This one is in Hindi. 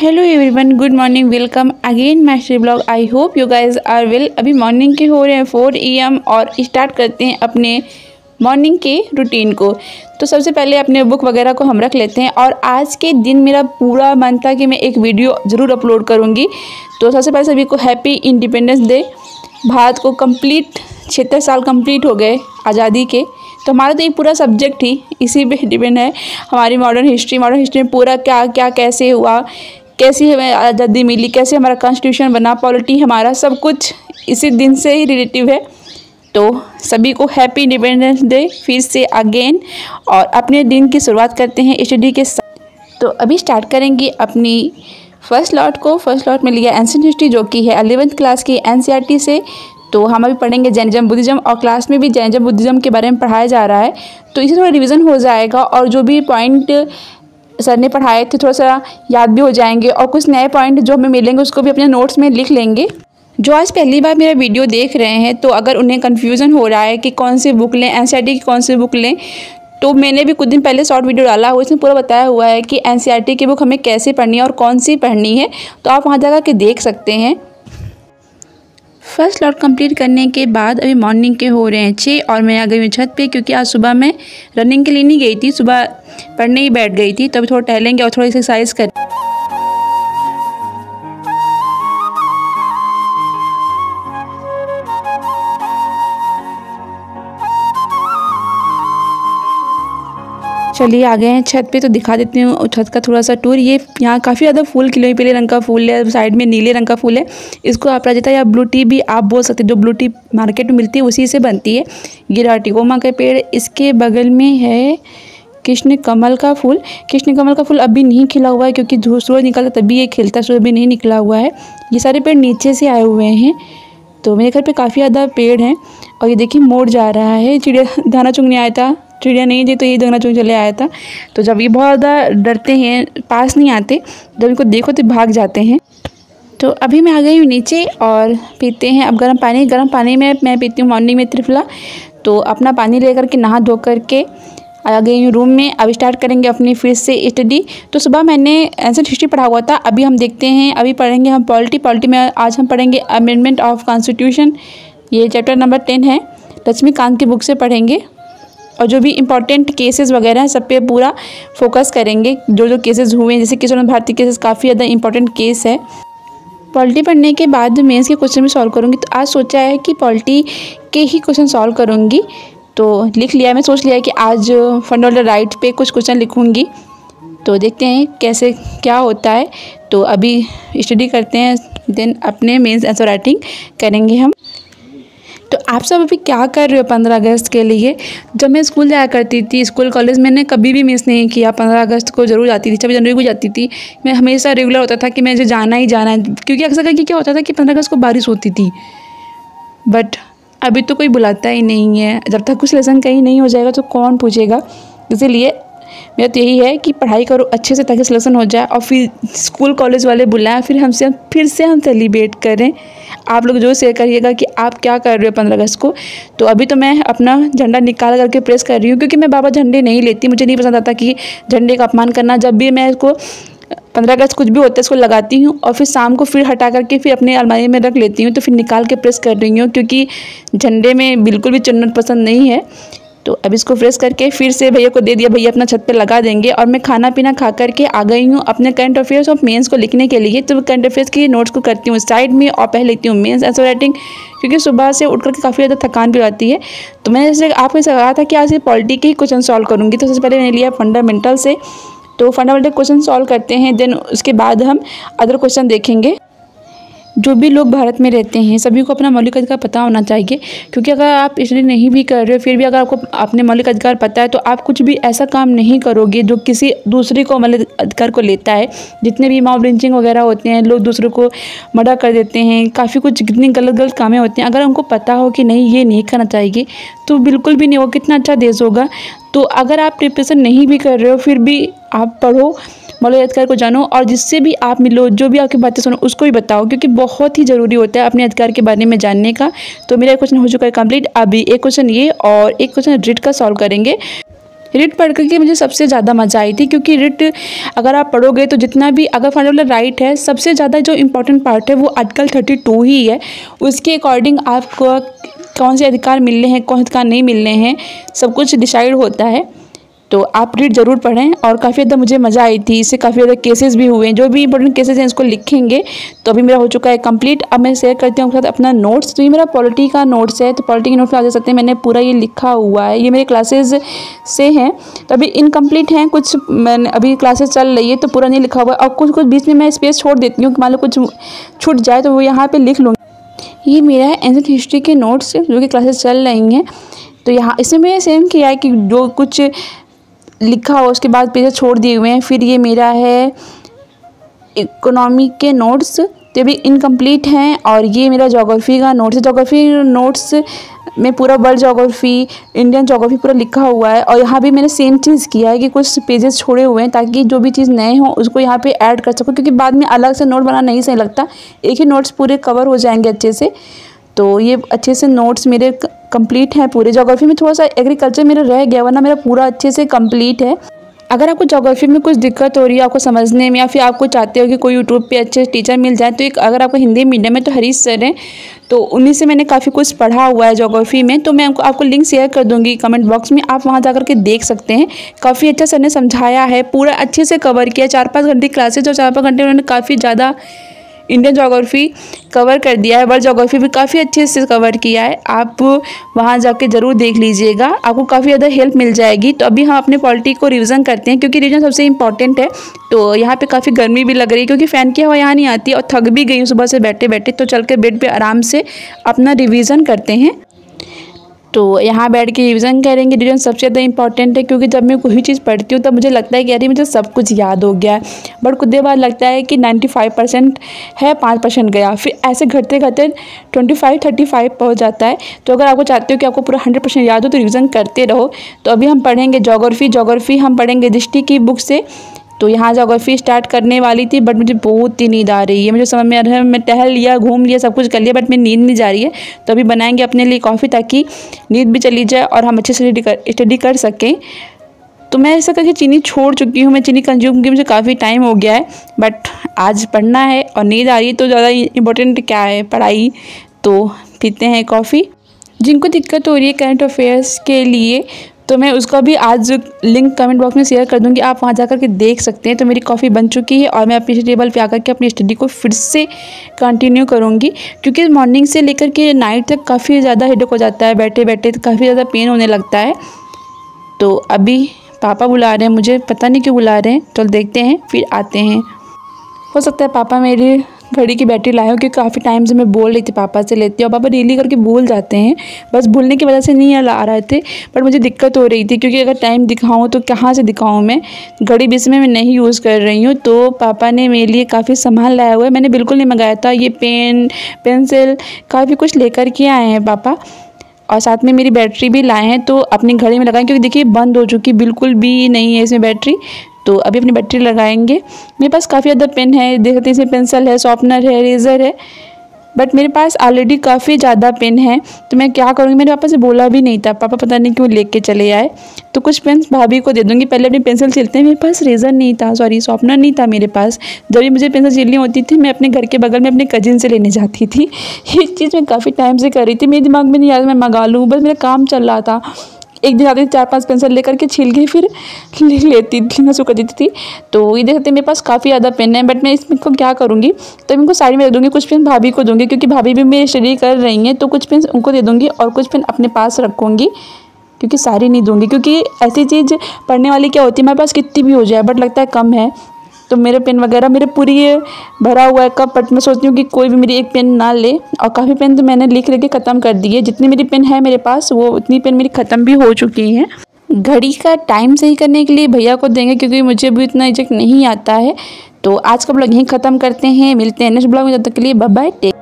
Hello everyone, good morning, welcome again my blog. I hope you guys are well. अभी मॉर्निंग के हो रहे हैं 4 AM और स्टार्ट करते हैं अपने मॉर्निंग के रूटीन को। तो सबसे पहले अपने बुक वगैरह को हम रख लेते हैं और आज के दिन मेरा पूरा मन था कि मैं एक वीडियो ज़रूर अपलोड करूँगी। तो सबसे पहले सभी को हैप्पी इंडिपेंडेंस डे। भारत को कम्प्लीट 76 साल कम्प्लीट हो गए आज़ादी के। तो हमारा तो ये पूरा सब्जेक्ट ही इसी पे डिपेंड है, हमारी मॉडर्न हिस्ट्री में पूरा क्या कैसे हुआ, कैसी हमें आज़ादी मिली, कैसे हमारा कॉन्स्टिट्यूशन बना, पॉलिटी हमारा सब कुछ इसी दिन से ही रिलेटिव है। तो सभी को हैप्पी इंडिपेंडेंस डे फिर से अगेन, और अपने दिन की शुरुआत करते हैं स्टडी के साथ। तो अभी स्टार्ट करेंगे अपनी फर्स्ट लॉट में लिया एंशिएंट हिस्ट्री, जो कि है 11th क्लास की NCERT से। तो हम अभी पढ़ेंगे जैनिज़्म, बुद्धिज़्म, और क्लास में भी जैनिज़्म बुद्धिज़्म के बारे में पढ़ाया जा रहा है। तो इसे थोड़ा रिवीजन हो जाएगा और जो भी पॉइंट सर ने पढ़ाए थे थोड़ा सा याद भी हो जाएंगे, और कुछ नए पॉइंट जो हमें मिलेंगे उसको भी अपने नोट्स में लिख लेंगे। जो आज पहली बार मेरा वीडियो देख रहे हैं, तो अगर उन्हें कन्फ्यूज़न हो रहा है कि कौन सी बुक लें, NCERT की कौन सी बुक लें, तो मैंने भी कुछ दिन पहले शॉर्ट वीडियो डाला हुआ, इसमें पूरा बताया हुआ है कि NCERT की बुक हमें कैसे पढ़नी है और कौन सी पढ़नी है। तो आप वहाँ जाकर के देख सकते हैं। फर्स्ट लॉट कंप्लीट करने के बाद अभी मॉर्निंग के हो रहे हैं 6, और मैं आ गई हूँ छत पे, क्योंकि आज सुबह मैं रनिंग के लिए नहीं गई थी, सुबह पढ़ने ही बैठ गई थी। तो अभी थोड़ा टहलेंगे और थोड़ी एक्सरसाइज करें। चलिए आ गए हैं छत पे, तो दिखा देती हूँ छत का थोड़ा सा टूर। ये यहाँ काफ़ी ज़्यादा फूल खिले हुए, पीले रंग का फूल है, साइड में नीले रंग का फूल है। इसको अपराजिता या ब्लू टी भी आप बोल सकते हैं, जो ब्लू टी मार्केट में मिलती है उसी से बनती है। गिराटिकोमा का पेड़, इसके बगल में है कृष्ण कमल का फूल। कृष्ण कमल का फूल अभी नहीं खिला हुआ है, क्योंकि सूरज निकलता तभी ये खिलता, सूरज भी नहीं निकला हुआ है। ये सारे पेड़ नीचे से आए हुए हैं। तो मेरे घर पर काफ़ी ज़्यादा पेड़ हैं। और ये देखिए मोर जा रहा है, चिड़िया दाना चुगने आया था, चिड़िया नहीं थी तो ये दाना चुगने चले आया था। तो जब ये बहुत ज़्यादा डरते हैं, पास नहीं आते, जब इनको देखो तो भाग जाते हैं। तो अभी मैं आ गई हूँ नीचे और पीते हैं अब गर्म पानी। गर्म पानी में मैं पीती हूँ मॉर्निंग में त्रिफला। तो अपना पानी लेकर के नहा धो करके आ गई हूँ रूम में। अब स्टार्ट करेंगे अपनी फिर से स्टडी। तो सुबह मैंने एंशिएंट हिस्ट्री पढ़ा हुआ था, अभी हम देखते हैं, अभी पढ़ेंगे हम पॉलिटी में। आज हम पढ़ेंगे अमेंडमेंट ऑफ कॉन्स्टिट्यूशन, ये चैप्टर नंबर 10 है, लक्ष्मीकांत की बुक से पढ़ेंगे। और जो भी इंपॉर्टेंट केसेस वगैरह हैं सब पे पूरा फोकस करेंगे, जो केसेस हुए हैं, जैसे किशोर भारती केसेस काफ़ी ज़्यादा इंपॉर्टेंट केस है। पॉलिटी पढ़ने के बाद मेंस के क्वेश्चन भी सॉल्व करूँगी। तो आज सोचा है कि पॉलिटी के ही क्वेश्चन सॉल्व करूँगी। तो लिख लिया, मैं सोच लिया कि आज फंडामेंटल राइट पे कुछ क्वेश्चन लिखूँगी। तो देखते हैं कैसे क्या होता है। तो अभी स्टडी करते हैं, देन अपने मेंस आंसर राइटिंग करेंगे हम। तो आप सब अभी क्या कर रहे हो 15 अगस्त के लिए? जब मैं स्कूल जाया करती थी, स्कूल कॉलेज, मैंने कभी भी मिस नहीं किया। 15 अगस्त को ज़रूर जाती थी, 26 जनवरी को जाती थी, मैं हमेशा रेगुलर होता था कि मुझे जाना ही जाना है। क्योंकि अक्सर करके क्या होता था कि 15 अगस्त को बारिश होती थी, बट अभी तो कोई बुलाता ही नहीं है। जब तक कुछ लेसन कहीं नहीं हो जाएगा तो कौन पूछेगा। इसीलिए मेरा तो यही है कि पढ़ाई करो अच्छे से ताकि सिलेक्शन हो जाए, और फिर स्कूल कॉलेज वाले बुलाएं, फिर हमसे हम सेलिब्रेट करें। आप लोग जो शेयर करिएगा कि आप क्या कर रहे हो 15 अगस्त को। तो अभी तो मैं अपना झंडा निकाल करके प्रेस कर रही हूँ, क्योंकि मैं बाबा झंडे नहीं लेती, मुझे नहीं पसंद आता कि झंडे का अपमान करना। जब भी मैं इसको 15 अगस्त कुछ भी होता है इसको लगाती हूँ, और फिर शाम को फिर हटा करके फिर अपने अलमारी में रख लेती हूँ। तो फिर निकाल के प्रेस कर रही हूँ, क्योंकि झंडे में बिल्कुल भी चुन्नट पसंद नहीं है। तो अब इसको फ्रेश करके फिर से भैया को दे दिया, भैया अपना छत पे लगा देंगे। और मैं खाना पीना खा करके आ गई हूँ अपने करंट अफेयर्स और मेंस को लिखने के लिए। तो करंट अफेयर्स की नोट्स को करती हूँ साइड में, और पहले लिखती हूँ मेंस आंसर राइटिंग, क्योंकि सुबह से उठ करके काफ़ी ज़्यादा थकान भी रहती है। तो मैंने जैसे आपको कहा था कि आज पॉलिटी के ही क्वेश्चन सॉल्व करूँगी। तो सबसे पहले मैंने लिया फंडामेंटल से। तो फंडामेंटल क्वेश्चन सॉल्व करते हैं, देन उसके बाद हम अदर क्वेश्चन देखेंगे। जो भी लोग भारत में रहते हैं सभी को अपना मौलिक अधिकार पता होना चाहिए, क्योंकि अगर आप इसलिए नहीं भी कर रहे हो, फिर भी अगर आपको अपने मौलिक अधिकार पता है, तो आप कुछ भी ऐसा काम नहीं करोगे जो किसी दूसरे को मौलिक अधिकार को लेता है। जितने भी मॉब लिंचिंग वगैरह होते हैं, लोग दूसरों को मर्डर कर देते हैं, काफ़ी कुछ कितनी गलत गलत कामें होते हैं। अगर उनको पता हो कि नहीं ये नहीं करना चाहिए, तो बिल्कुल भी नहीं होगा, कितना अच्छा देश होगा। तो अगर आप प्रिपरेशन नहीं भी कर रहे हो फिर भी आप पढ़ो, मौलाना अदकार को जानो और जिससे भी आप मिलो, जो भी आपकी बातें सुनो उसको भी बताओ, क्योंकि बहुत ही ज़रूरी होता है अपने अदकार के बारे में जानने का। तो मेरा एक क्वेश्चन हो चुका है कंप्लीट। अभी एक क्वेश्चन ये और एक क्वेश्चन रिट का सॉल्व करेंगे। रिट पढ़ करके मुझे सबसे ज़्यादा मज़ा आई थी, क्योंकि रिट अगर आप पढ़ोगे तो जितना भी अगर फार्मूला राइट है, सबसे ज़्यादा जो इम्पोर्टेंट पार्ट है वो आर्टिकल 32 ही है। उसके अकॉर्डिंग आपको कौन से अधिकार मिलने हैं, कौन से अधिकार नहीं मिलने हैं, सब कुछ डिसाइड होता है। तो आप रिट ज़रूर पढ़ें। और काफ़ी ज़्यादा मुझे मज़ा आई थी, इससे काफ़ी ज़्यादा केसेस भी हुए हैं, जो भी इंपॉर्टेंट केसेस हैं इसको लिखेंगे। तो अभी मेरा हो चुका है कंप्लीट। अब मैं शेयर करती हूँ आपके साथ अपना नोट्स। तो ये मेरा पॉलिटी का नोट्स है, तो पॉलिटी के नोट्स आप देख सकते हैं, मैंने पूरा ये लिखा हुआ है। ये मेरे क्लासेज से हैं, तो अभी इनकम्प्लीट हैं कुछ, मैंने अभी क्लासेज चल रही है तो पूरा नहीं लिखा हुआ। और कुछ कुछ बीच में मैं स्पेस छोड़ देती हूँ कि मान लो कुछ छूट जाए तो वो यहाँ पर लिख लूँगी। ये मेरा है एंशिएंट हिस्ट्री के नोट्स, जो कि क्लासेज चल रही हैं। तो यहाँ इसमें मैंने सेम किया है कि जो कुछ लिखा हो उसके बाद पेज छोड़ दिए हुए हैं। फिर ये मेरा है इकोनॉमी के नोट्स, तो भी इनकम्प्लीट हैं। और ये मेरा ज्योग्राफी का नोट्स है। ज्योग्राफी नोट्स में पूरा वर्ल्ड ज्योग्राफी, इंडियन ज्योग्राफी पूरा लिखा हुआ है। और यहाँ भी मैंने सेम चीज़ किया है कि कुछ पेजेस छोड़े हुए हैं, ताकि जो भी चीज़ नए हो उसको यहाँ पे ऐड कर सको, क्योंकि बाद में अलग से नोट बनाना नहीं सही लगता, एक ही नोट्स पूरे कवर हो जाएंगे अच्छे से। तो ये अच्छे से नोट्स मेरे कंप्लीट हैं पूरे। ज्योग्राफी में थोड़ा सा एग्रीकल्चर मेरा रह गया, वरना मेरा पूरा अच्छे से कंप्लीट है। अगर आपको ज्योग्राफी में कुछ दिक्कत हो रही है आपको समझने में, या फिर आपको चाहते हो कि कोई यूट्यूब पे अच्छे टीचर मिल जाए, तो एक अगर आपको हिंदी मीडियम में तो हरीश सर हैं, तो उन्हीं से मैंने काफ़ी कुछ पढ़ा हुआ है ज्योग्राफी में। तो मैं आपको लिंक शेयर कर दूंगी कमेंट बॉक्स में, आप वहाँ जाकर के देख सकते हैं। काफ़ी अच्छा सर ने समझाया है, पूरा अच्छे से कवर किया। 4-5 घंटे क्लासेज और 4-5 घंटे उन्होंने काफ़ी ज़्यादा इंडियन ज्योग्राफी कवर कर दिया है। वर्ल्ड ज्योग्राफी भी काफ़ी अच्छे से कवर किया है, आप वहाँ जाके ज़रूर देख लीजिएगा, आपको काफ़ी ज़्यादा हेल्प मिल जाएगी। तो अभी हम अपने पॉलिटी को रिवीजन करते हैं, क्योंकि रिवीजन सबसे इंपॉर्टेंट है। तो यहाँ पे काफ़ी गर्मी भी लग रही है, क्योंकि फ़ैन की हवा यहाँ नहीं आती, और थक भी गई हूँ सुबह से बैठे बैठे। तो चल के बेड पर आराम से अपना रिवीजन करते हैं। तो यहाँ बैठ के रिवीजन करेंगे। रिवीजन सबसे ज़्यादा इंपॉर्टेंट है, क्योंकि जब मैं कोई चीज़ पढ़ती हूँ तब मुझे लगता है कि यार मुझे सब कुछ याद हो गया है, बट कुछ देर बाद लगता है कि 95% है, 5% गया। फिर ऐसे घटते घटते 25-35 पहुँच जाता है। तो अगर आपको चाहते हो कि आपको पूरा 100% याद हो तो रिवीजन करते रहो। तो अभी हम पढ़ेंगे जोग्राफ़ी। जोग्राफ़ी हम पढ़ेंगे दृष्टि की बुक से। तो यहाँ जोग्राफ़ी स्टार्ट करने वाली थी, बट मुझे बहुत ही नींद आ रही है। मुझे समझ में आ रहा है, मैं टहल लिया, घूम लिया, सब कुछ कर लिया, बट मेरी नींद नहीं जा रही है। तो अभी बनाएंगे अपने लिए कॉफ़ी, ताकि नींद भी चली जाए और हम अच्छे से स्टडी कर सकें। तो मैं ऐसा करके चीनी छोड़ चुकी हूँ, मैं चीनी कंज्यूम क्योंकि मुझे काफ़ी टाइम हो गया है, बट आज पढ़ना है और नींद आ रही है, तो ज़्यादा इम्पोर्टेंट क्या है पढ़ाई। तो पीते हैं कॉफ़ी। जिनको दिक्कत हो रही है करंट अफेयर्स के लिए, तो मैं उसका भी आज लिंक कमेंट बॉक्स में शेयर कर दूंगी, आप वहां जाकर के देख सकते हैं। तो मेरी कॉफ़ी बन चुकी है और मैं अपनी टेबल पे आकर के अपनी स्टडी को फिर से कंटिन्यू करूंगी, क्योंकि मॉर्निंग से लेकर के नाइट तक काफ़ी ज़्यादा हेडेक हो जाता है, बैठे बैठे काफ़ी ज़्यादा पेन होने लगता है। तो अभी पापा बुला रहे हैं मुझे, पता नहीं क्यों बुला रहे हैं, चलो देखते हैं फिर आते हैं। हो सकता है पापा मेरे घड़ी की बैटरी लाए हो, क्योंकि काफ़ी टाइम से मैं बोल रही थी पापा से लेती हूँ, और पापा डेली करके भूल जाते हैं, बस भूलने की वजह से नहीं आ रहे थे। बट मुझे दिक्कत हो रही थी, क्योंकि अगर टाइम दिखाऊँ तो कहाँ से दिखाऊँ, मैं घड़ी बीच में मैं नहीं यूज़ कर रही हूँ। तो पापा ने मेरे लिए काफ़ी सामान लाया हुआ है, मैंने बिल्कुल नहीं मंगाया था। ये पेन, पेंसिल, काफ़ी कुछ लेकर के आए हैं पापा, और साथ में मेरी बैटरी भी लाए हैं। तो अपनी घड़ी में लगाएँ, क्योंकि देखिए बंद हो चुकी, बिल्कुल भी नहीं है इसमें बैटरी। तो अभी अपनी बैटरी लगाएंगे। मेरे पास काफ़ी ज़्यादा पेन है, देख सकते हैं, इसमें पेंसिल है, शॉर्पनर है, रेज़र है, बट मेरे पास ऑलरेडी काफ़ी ज़्यादा पेन है। तो मैं क्या करूँगी, मेरे पापा से बोला भी नहीं था, पापा पता नहीं क्यों लेके चले आए। तो कुछ पेन भाभी को दे दूँगी, पहले अपनी पेंसिल छीलते हैं। मेरे पास रेज़र नहीं था, सॉरी शॉर्पनर नहीं था मेरे पास। जब भी मुझे पेंसिल छीलनी होती थी मैं अपने घर के बगल में अपने कजिन से लेने जाती थी। ये चीज़ मैं काफ़ी टाइम से कर रही थी, मेरे दिमाग में नहीं आ रहा मैं मंगा लूँ, बस मेरा काम चल रहा था। एक दिन आती थी 4-5 पेंसिल लेकर के, छील के फिर लेती थी, नसू कर देती थी। तो ये देख सकते हैं मेरे पास काफ़ी ज़्यादा पेन है, बट मैं इसको क्या करूँगी, तो इनको साइड में रख दूँगी। कुछ पेन भाभी को दूँगी, क्योंकि भाभी भी मेरी स्टडी कर रही हैं, तो कुछ पेन उनको दे दूँगी और कुछ पेन अपने पास रखूँगी, क्योंकि सारी नहीं दूँगी। क्योंकि ऐसी चीज़ पढ़ने वाली क्या होती है, मेरे पास कितनी भी हो जाए बट लगता है कम है। तो मेरे पेन वगैरह मेरे पूरी भरा हुआ है कप, बट मैं सोचती हूँ कि कोई भी मेरी एक पेन ना ले। और काफ़ी पेन तो मैंने लिख लेके ख़त्म कर दी है, जितनी मेरी पेन है मेरे पास वो उतनी पेन मेरी ख़त्म भी हो चुकी है। घड़ी का टाइम सही करने के लिए भैया को देंगे, क्योंकि मुझे भी इतना एग्जैक्ट नहीं आता है। तो आज का ब्लॉग यहीं ख़त्म करते हैं, मिलते हैं नेक्स्ट ब्लॉग में, तब तक के लिए बाय बाय।